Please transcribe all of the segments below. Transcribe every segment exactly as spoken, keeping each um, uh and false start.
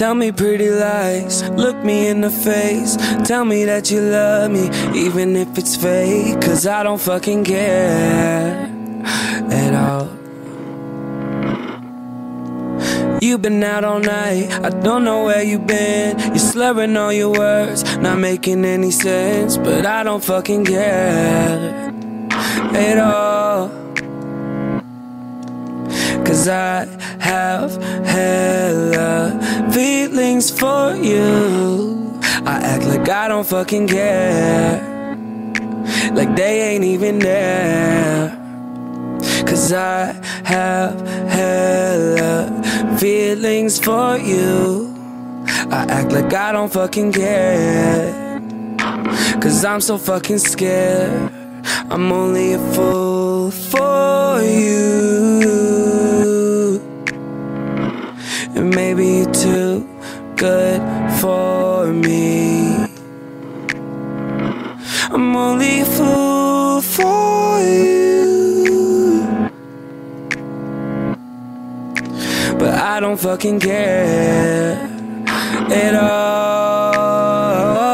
Tell me pretty lies, look me in the face. Tell me that you love me, even if it's fake. Cause I don't fucking care at all. You've been out all night, I don't know where you've been. You're slurring all your words, not making any sense. But I don't fucking care at all. Cause I have hella feelings for you. I act like I don't fucking care, like they ain't even there. Cause I have hella feelings for you. I act like I don't fucking care, cause I'm so fucking scared. I'm only a fool for you, and maybe you're too good for me. I'm only a fool for you, but I don't fucking care at all. Oh.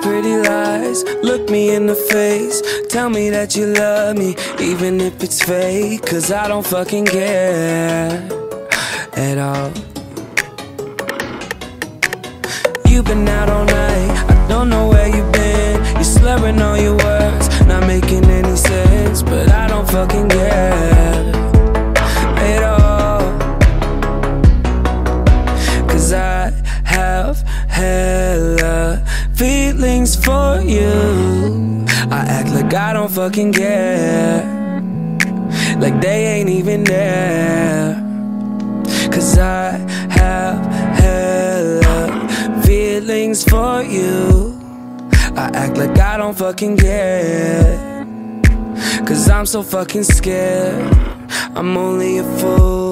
Pretty lies, look me in the face. Tell me that you love me, even if it's fake. Cause I don't fucking care at all. You've been out all night, I don't know where you've been. You're slurring all your words, not making any sense. But I don't fucking care at all. Cause I have hella feelings for you. I act like I don't fucking care, like they ain't even there. Cause I have hella feelings for you. I act like I don't fucking care, cause I'm so fucking scared. I'm only a fool.